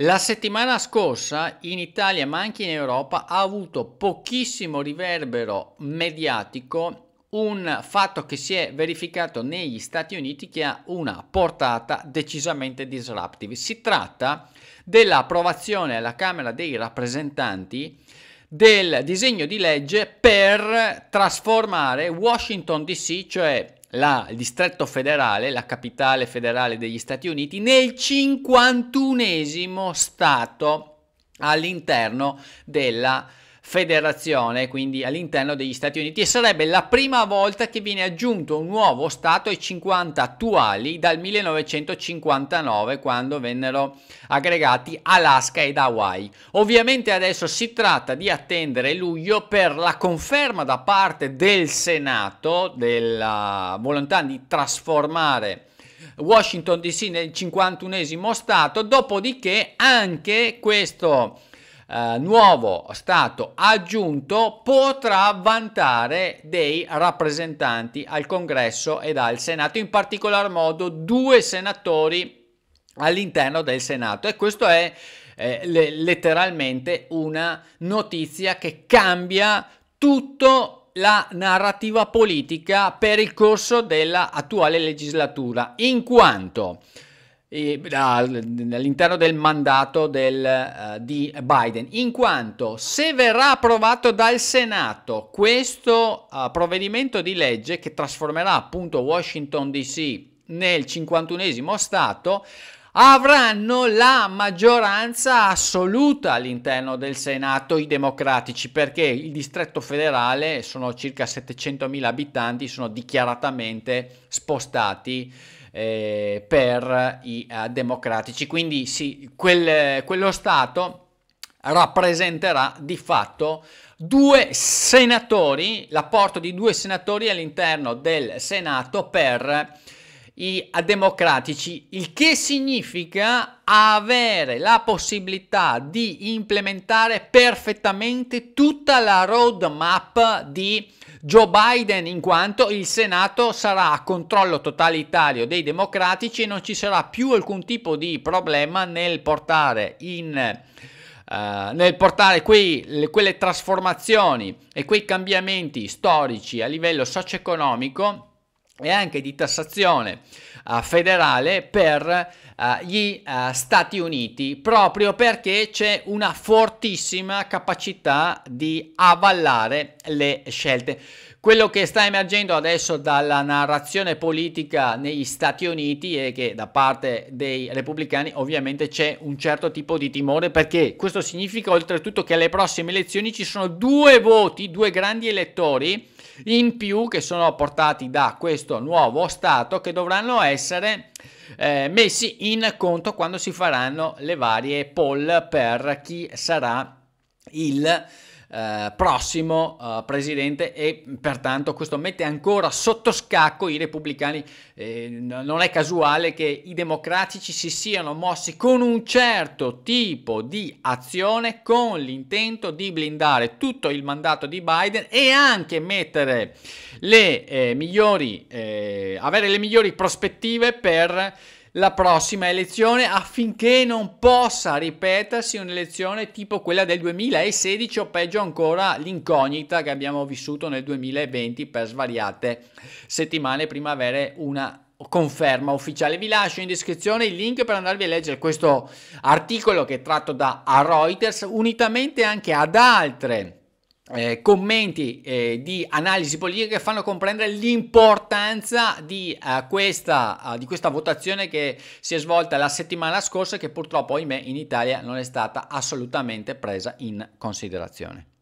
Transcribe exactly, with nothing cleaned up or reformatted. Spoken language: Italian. La settimana scorsa in Italia ma anche in Europa ha avuto pochissimo riverbero mediatico un fatto che si è verificato negli Stati Uniti che ha una portata decisamente disruptive. Si tratta dell'approvazione alla Camera dei Rappresentanti del disegno di legge per trasformare Washington D C, cioè La, il distretto federale, la capitale federale degli Stati Uniti, nel cinquantunesimo stato all'interno della federazione, quindi all'interno degli Stati Uniti, e sarebbe la prima volta che viene aggiunto un nuovo stato ai cinquanta attuali dal millenovecentocinquantanove, quando vennero aggregati Alaska ed Hawaii. Ovviamente adesso si tratta di attendere luglio per la conferma da parte del Senato della volontà di trasformare Washington D C nel cinquantunesimo stato, dopodiché anche questo Uh, nuovo stato aggiunto potrà vantare dei rappresentanti al Congresso ed al Senato, in particolar modo due senatori all'interno del Senato, e questo è eh, le- letteralmente una notizia che cambia tutto la narrativa politica per il corso della attuale legislatura, in quanto all'interno del mandato del, uh, di Biden, in quanto se verrà approvato dal Senato questo uh, provvedimento di legge che trasformerà appunto Washington D C nel cinquantunesimo stato, avranno la maggioranza assoluta all'interno del Senato i democratici, perché il distretto federale, sono circa settecentomila abitanti, sono dichiaratamente spostati Eh, per i eh, democratici, quindi sì, quel, eh, quello stato rappresenterà di fatto due senatori, l'apporto di due senatori all'interno del Senato per i democratici, il che significa avere la possibilità di implementare perfettamente tutta la roadmap di Joe Biden, in quanto il Senato sarà a controllo totalitario dei democratici e non ci sarà più alcun tipo di problema nel portare in Uh, nel portare quei, le, quelle trasformazioni e quei cambiamenti storici a livello socio-economico e anche di tassazione uh, federale per uh, gli uh, Stati Uniti, proprio perché c'è una fortissima capacità di avallare le scelte. Quello che sta emergendo adesso dalla narrazione politica negli Stati Uniti è che da parte dei repubblicani ovviamente c'è un certo tipo di timore, perché questo significa oltretutto che alle prossime elezioni ci sono due voti, due grandi elettori in più che sono portati da questo nuovo stato, che dovranno essere eh, messi in conto quando si faranno le varie poll per chi sarà il eh, prossimo eh, presidente, e pertanto questo mette ancora sotto scacco i repubblicani. Eh, non è casuale che i democratici si siano mossi con un certo tipo di azione con l'intento di blindare tutto il mandato di Biden e anche mettere le eh, migliori eh, avere le migliori prospettive per la prossima elezione, affinché non possa ripetersi un'elezione tipo quella del duemilasedici, o peggio ancora l'incognita che abbiamo vissuto nel duemilaventi per svariate settimane prima di avere una conferma ufficiale. Vi lascio in descrizione il link per andarvi a leggere questo articolo che è tratto da Reuters, unitamente anche ad altre Eh, commenti eh, di analisi politica che fanno comprendere l'importanza di, eh, questa, eh, di questa votazione che si è svolta la settimana scorsa, che purtroppo, ahimè, in Italia non è stata assolutamente presa in considerazione.